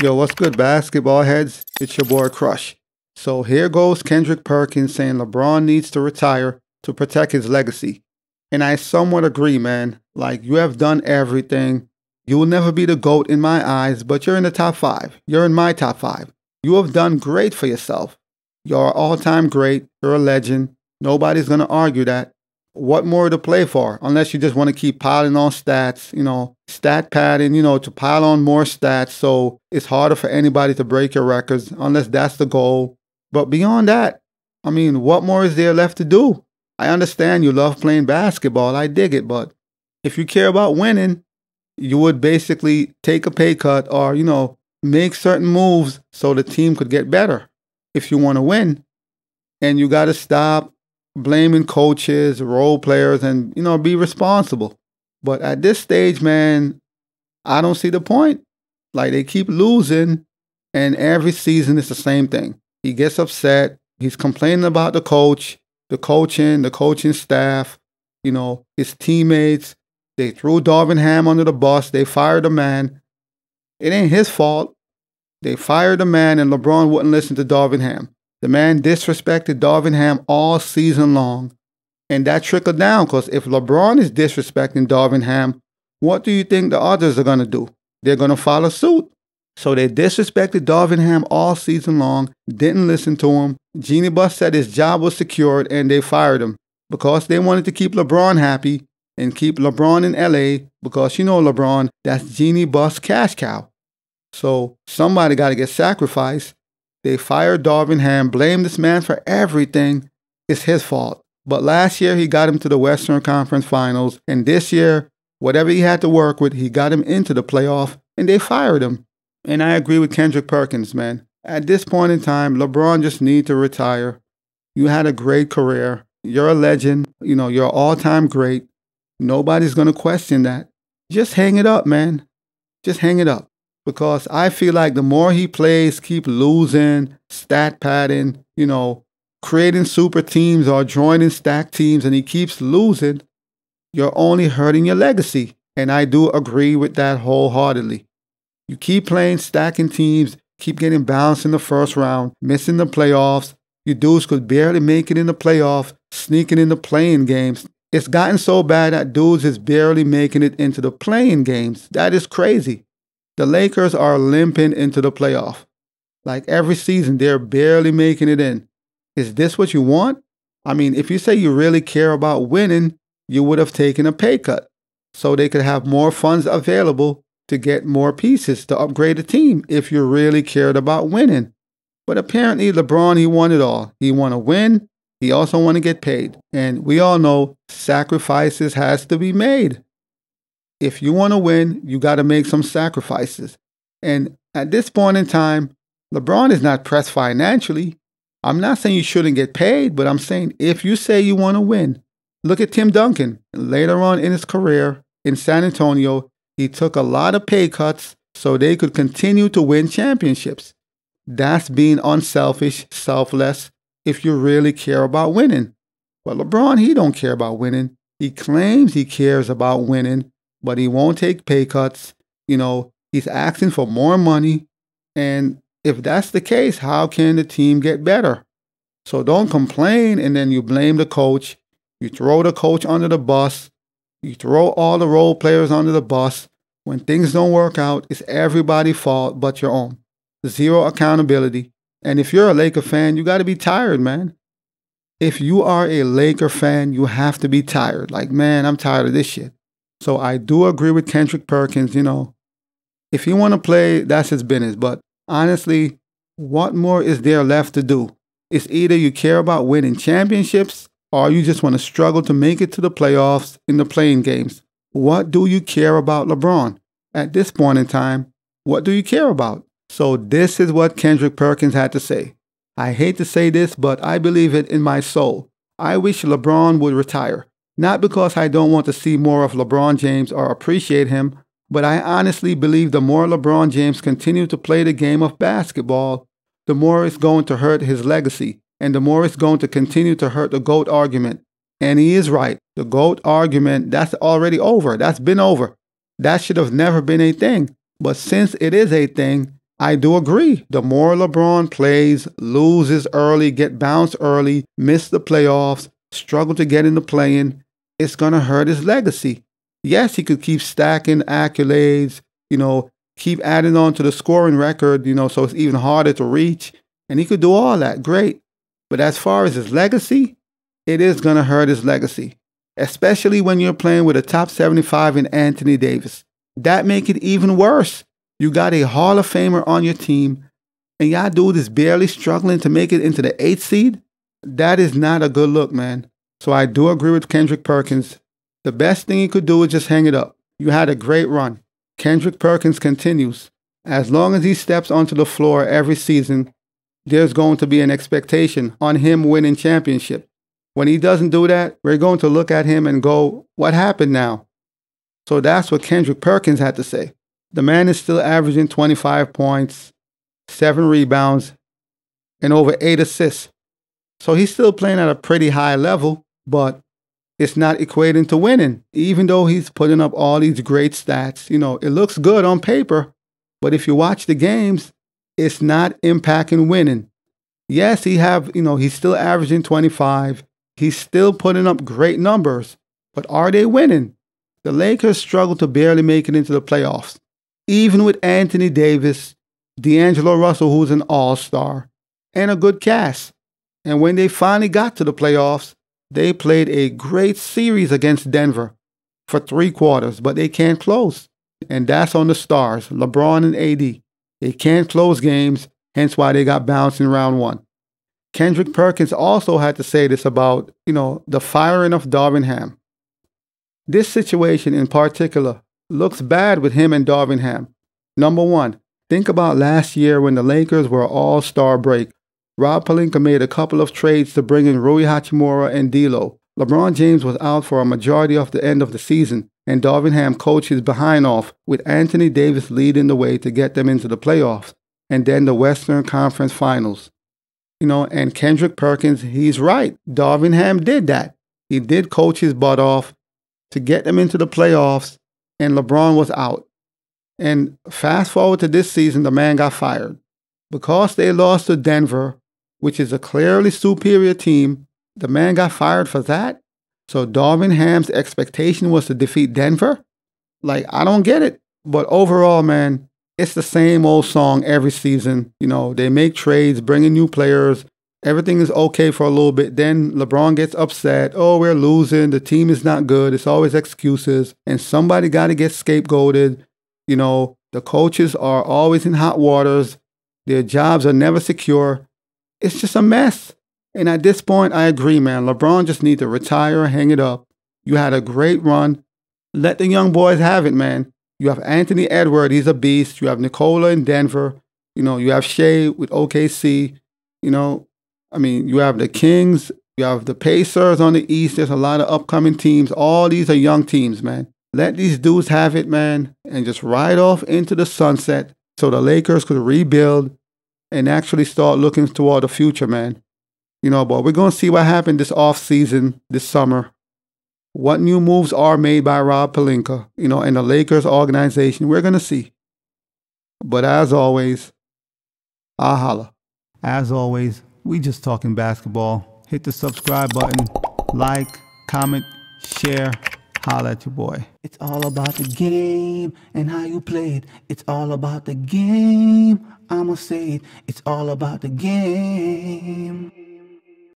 Yo, what's good, basketball heads? It's your boy Crush. So here goes Kendrick Perkins saying LeBron needs to retire to protect his legacy. And I somewhat agree, man. Like, you have done everything. You will never be the GOAT in my eyes, but you're in the top five. You're in my top five. You have done great for yourself. You're all-time great. You're a legend. Nobody's going to argue that. What more to play for? Unless you just want to keep piling on stats, you know, stat padding, you know, to pile on more stats. So it's harder for anybody to break your records unless that's the goal. But beyond that, I mean, what more is there left to do? I understand you love playing basketball. I dig it. But if you care about winning, you would basically take a pay cut or, you know, make certain moves so the team could get better if you want to win. And you got to stop blaming coaches, role players, and, you know, be responsible. But at this stage, man, I don't see the point. Like, they keep losing, and every season it's the same thing. He gets upset. He's complaining about the coach, the coaching, the coaching staff, you know, his teammates. They threw Darvin Ham under the bus. They fired the man. It ain't his fault. They fired the man, and LeBron wouldn't listen to Darvin Ham. The man disrespected Darvin Ham all season long, and that trickled down, because if LeBron is disrespecting Darvin Ham, what do you think the others are going to do? They're going to follow suit. So they disrespected Darvin Ham all season long, didn't listen to him. Jeannie Buss said his job was secured, and they fired him because they wanted to keep LeBron happy and keep LeBron in L.A. because, you know, LeBron, that's Jeannie Buss' cash cow. So somebody got to get sacrificed. They fired Darvin Ham, blamed this man for everything. It's his fault. But last year, he got him to the Western Conference Finals. And this year, whatever he had to work with, he got him into the playoff, and they fired him. And I agree with Kendrick Perkins, man. At this point in time, LeBron just needs to retire. You had a great career. You're a legend. You know, you're all-time great. Nobody's going to question that. Just hang it up, man. Just hang it up. Because I feel like the more he plays, keep losing, stat padding, you know, creating super teams or joining stack teams, and he keeps losing, you're only hurting your legacy. And I do agree with that wholeheartedly. You keep playing stacking teams, keep getting bounced in the first round, missing the playoffs. Your dudes could barely make it in the playoffs, sneaking in the play-in games. It's gotten so bad that dudes is barely making it into the play-in games. That is crazy. The Lakers are limping into the playoff. Like, every season, they're barely making it in. Is this what you want? I mean, if you say you really care about winning, you would have taken a pay cut so they could have more funds available to get more pieces to upgrade the team if you really cared about winning. But apparently, LeBron, he won it all. He want to win. He also want to get paid. And we all know sacrifices has to be made. If you want to win, you got to make some sacrifices. And at this point in time, LeBron is not pressed financially. I'm not saying you shouldn't get paid, but I'm saying if you say you want to win. Look at Tim Duncan. Later on in his career in San Antonio, he took a lot of pay cuts so they could continue to win championships. That's being unselfish, selfless, if you really care about winning. But LeBron, he don't care about winning. He claims he cares about winning, but he won't take pay cuts. You know, he's asking for more money. And if that's the case, how can the team get better? So don't complain and then you blame the coach. You throw the coach under the bus. You throw all the role players under the bus. When things don't work out, it's everybody's fault but your own. Zero accountability. And if you're a Laker fan, you got to be tired, man. If you are a Laker fan, you have to be tired. Like, man, I'm tired of this shit. So I do agree with Kendrick Perkins, you know. If he want to play, that's his business. But honestly, what more is there left to do? It's either you care about winning championships or you just want to struggle to make it to the playoffs in the playing games. What do you care about, LeBron? At this point in time, what do you care about? So this is what Kendrick Perkins had to say. I hate to say this, but I believe it in my soul. I wish LeBron would retire. Not because I don't want to see more of LeBron James or appreciate him, but I honestly believe the more LeBron James continues to play the game of basketball, the more it's going to hurt his legacy, and the more it's going to continue to hurt the GOAT argument. And he is right. The GOAT argument, that's already over. That's been over. That should have never been a thing. But since it is a thing, I do agree. The more LeBron plays, loses early, get bounced early, miss the playoffs, struggle to get in the play-in, it's going to hurt his legacy. Yes, he could keep stacking accolades, keep adding on to the scoring record, so it's even harder to reach. And he could do all that. Great. But as far as his legacy, it is going to hurt his legacy, especially when you're playing with a top 75 in Anthony Davis. That makes it even worse. You got a Hall of Famer on your team, and y'all dude is barely struggling to make it into the 8th seed. That is not a good look, man. So I do agree with Kendrick Perkins. The best thing he could do is just hang it up. You had a great run. Kendrick Perkins continues. As long as he steps onto the floor every season, there's going to be an expectation on him winning championship. When he doesn't do that, we're going to look at him and go, what happened now? So that's what Kendrick Perkins had to say. The man is still averaging 25 points, 7 rebounds, and over 8 assists. So he's still playing at a pretty high level, but it's not equating to winning. Even though he's putting up all these great stats, it looks good on paper, but if you watch the games, it's not impacting winning. Yes, he's still averaging 25. He's still putting up great numbers, but are they winning? The Lakers struggle to barely make it into the playoffs. Even with Anthony Davis, D'Angelo Russell, who's an all-star, and a good cast. And when they finally got to the playoffs, they played a great series against Denver for 3 quarters, but they can't close. And that's on the stars, LeBron and AD. They can't close games, hence why they got bounced in round 1. Kendrick Perkins also had to say this about, the firing of Darvin Ham. This situation in particular looks bad with him and Darvin Ham. Number 1, think about last year when the Lakers were all-star break. Rob Pelinka made a couple of trades to bring in Rui Hachimura and D'Lo. LeBron James was out for a majority of the end of the season, and Darvin Ham coached his behind off, with Anthony Davis leading the way to get them into the playoffs, and then the Western Conference Finals. And Kendrick Perkins, he's right. Darvin Ham did that. He did coach his butt off to get them into the playoffs, and LeBron was out. And fast forward to this season, the man got fired. Because they lost to Denver, which is a clearly superior team, the man got fired for that? So Darvin Ham's expectation was to defeat Denver? I don't get it. But overall, man, it's the same old song every season. They make trades, bring in new players. Everything is okay for a little bit. Then LeBron gets upset. Oh, we're losing. The team is not good. It's always excuses. And somebody got to get scapegoated. The coaches are always in hot waters. Their jobs are never secure. It's just a mess. And at this point, I agree, man. LeBron just needs to retire, hang it up. You had a great run. Let the young boys have it, man. You have Anthony Edwards. He's a beast. You have Nikola in Denver. You have Shea with OKC. You have the Kings, you have the Pacers on the East. There's a lot of upcoming teams. All these are young teams, man. Let these dudes have it, man, and just ride off into the sunset so the Lakers could rebuild and actually start looking toward the future, man. But we're going to see what happened this offseason, this summer. What new moves are made by Rob Pelinka, and the Lakers organization, we're going to see. But as always, I'll holla. As always, we just talking basketball. Hit the subscribe button, like, comment, share, holla at your boy. It's all about the game and how you play it. It's all about the game. I'ma say it. It's all about the game.